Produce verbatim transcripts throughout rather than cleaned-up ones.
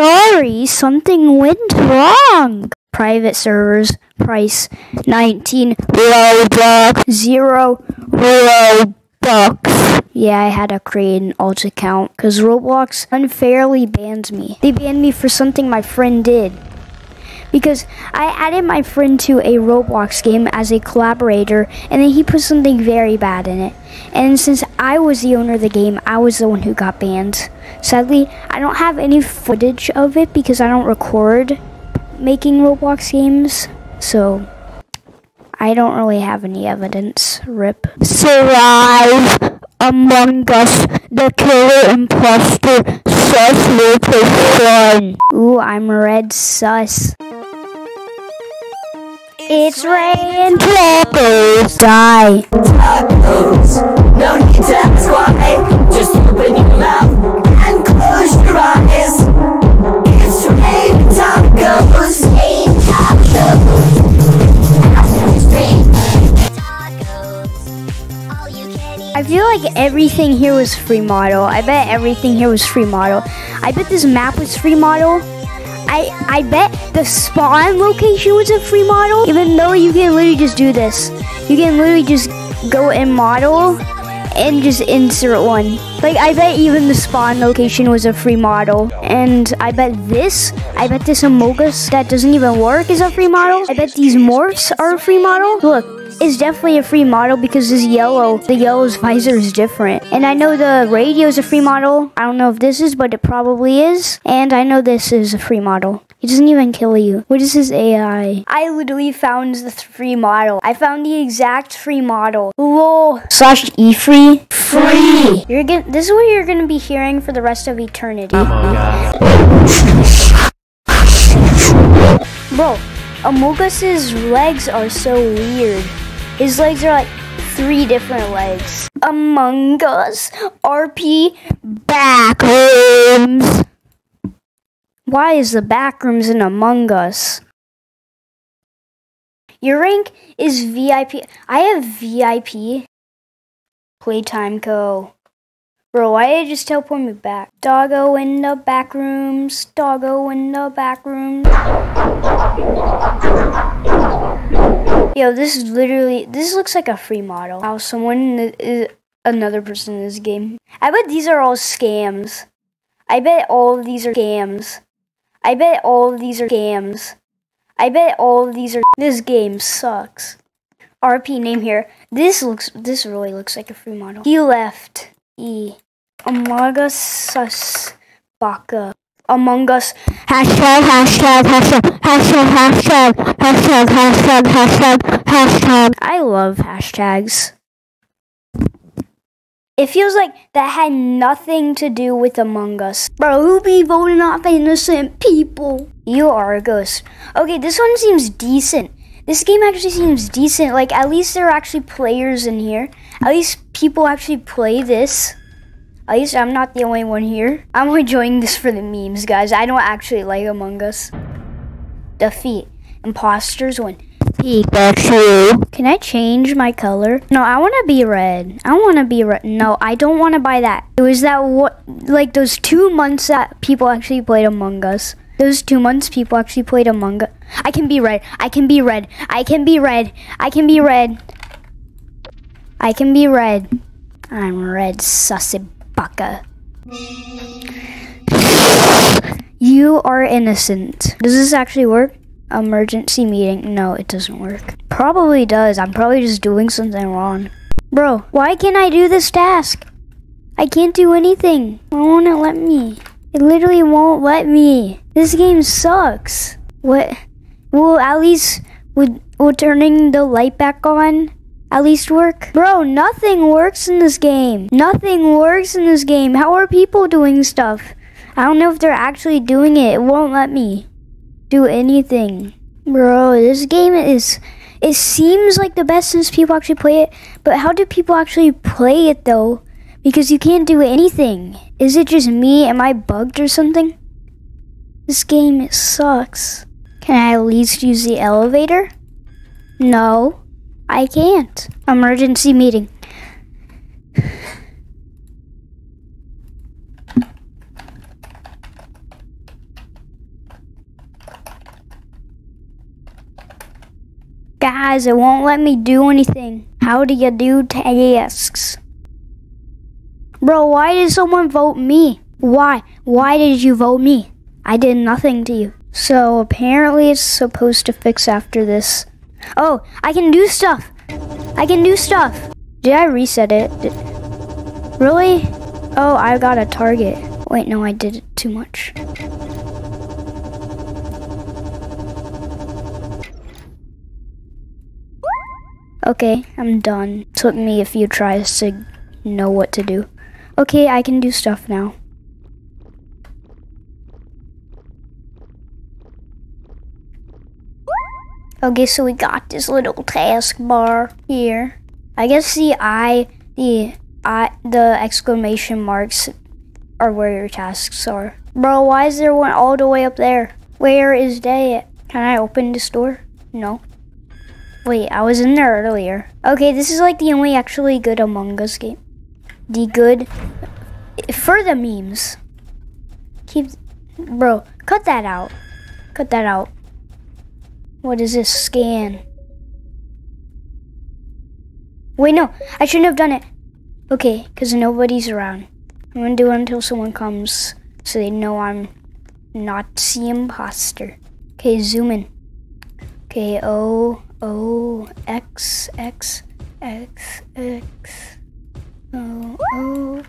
sorry, something went wrong. Private servers, price nineteen Robux, zero Robux. Yeah, I had to create an alt account because Roblox unfairly banned me. They banned me for something my friend did. Because I added my friend to a Roblox game as a collaborator, and then he put something very bad in it. And since I was the owner of the game, I was the one who got banned. Sadly, I don't have any footage of it because I don't record making Roblox games. So, I don't really have any evidence. R I P. Survive! Among Us, the killer impostor, sus local fun. Ooh, I'm red sus. It's rain tacos. Die. Tacos. No need to ask why. Just open your mouth and close your eyes. It's rain tacos. Rain tacos. Tacos. All you can eat. I feel like everything here was free model. I bet everything here was free model. I bet this map was free model. I, I bet the spawn location was a free model, even though you can literally just do this. You can literally just go and model and just insert one. Like, I bet even the spawn location was a free model. And I bet this, I bet this Amogus that doesn't even work is a free model. I bet these morphs are a free model. Look. It's definitely a free model because this yellow, the yellow's visor is different. And I know the radio is a free model. I don't know if this is, but it probably is. And I know this is a free model. It doesn't even kill you. What is this A I? I literally found the free model. I found the exact free model. Lol. Slash E free. Free. You're gonna. This is what you're gonna be hearing for the rest of eternity. Oh my God. Bro, Amogus's legs are so weird. His legs are like three different legs. Among Us, R P, Backrooms. Why is the Backrooms in Among Us? Your rank is V I P. I have V I P. Playtime co. Bro, why did you just teleport me back? Doggo in the Backrooms. Doggo in the Backrooms. Yo, this is literally, this looks like a free model. How someone is another person in this game. I bet these are all scams. I bet all of these are scams. I bet all of these are scams. I bet all of these are, this game sucks. R P name here. This looks, this really looks like a free model. He left. E. Among Us sus baka. Among Us. Hashtag, hashtag, hashtag, hashtag, hashtag, hashtag, hashtag, hashtag, hashtag. I love hashtags. It feels like that had nothing to do with Among Us. Bro, who be voting off innocent people? You are a ghost. Okay, this one seems decent. This game actually seems decent. Like, at least there are actually players in here. At least people actually play this. At least I'm not the only one here. I'm only joining this for the memes, guys. I don't actually like Among Us. Defeat. Impostors win. Pikachu. Can I change my color? No, I want to be red. I want to be red. No, I don't want to buy that. It was that, what, like those two months that people actually played Among Us. Those two months people actually played Among Us. I can be red. I can be red. I can be red. I can be red. I can be red. I'm red sussy. You are innocent. Does this actually work? Emergency meeting. No, it doesn't work. Probably does. I'm probably just doing something wrong. Bro, why can't I do this task? I can't do anything. Why won't it let me? It literally won't let me. This game sucks. What? Well, at least with, with turning the light back on, at least work? Bro, nothing works in this game. Nothing works in this game. How are people doing stuff? I don't know if they're actually doing it. It won't let me do anything. Bro, this game is... It seems like the best since people actually play it. But how do people actually play it, though? Because you can't do anything. Is it just me? Am I bugged or something? This game, it sucks. Can I at least use the elevator? No. I can't. Emergency meeting. Guys, it won't let me do anything. How do you do tasks? Bro, why did someone vote me? Why? Why did you vote me? I did nothing to you. So apparently it's supposed to fix after this. Oh, I can do stuff. I can do stuff. Did I reset it? Did... Really? Oh, I got a target. Wait, no, I did it too much. Okay, I'm done. Took me a few tries to know what to do. Okay, I can do stuff now. Okay, so we got this little taskbar here. I guess the I, the I, the exclamation marks are where your tasks are. Bro, why is there one all the way up there? Where is they? Can I open this door? No. Wait, I was in there earlier. Okay, this is like the only actually good Among Us game. The good... For the memes. Keep... Bro, cut that out. Cut that out. What is this? Scan. Wait, no. I shouldn't have done it. Okay, because nobody's around. I'm going to do it until someone comes so they know I'm not the imposter. Okay, zoom in. Okay, oh... O X X X X O O.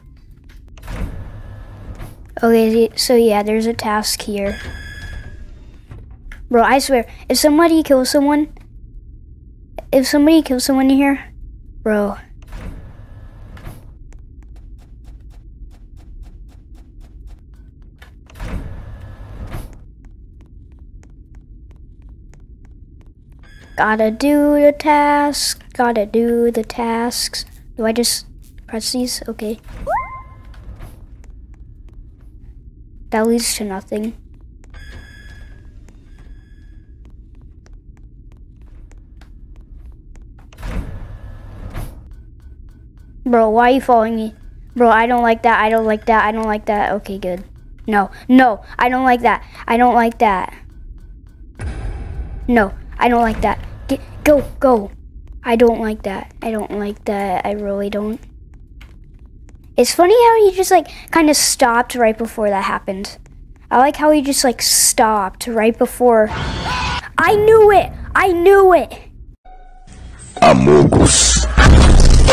Okay, so yeah, there's a task here. Bro, I swear, if somebody kills someone, if somebody kills someone here, bro. Gotta do the task, gotta do the tasks. Do I just press these? Okay. That leads to nothing. Bro, why are you following me? Bro, I don't like that, I don't like that, I don't like that. Okay, good. No, no, I don't like that. I don't like that. No, I don't like that. Go, go. I don't like that. I don't like that. I really don't. It's funny how he just like kind of stopped right before that happened. I like how he just like stopped right before. I knew it. I knew it. Amogus.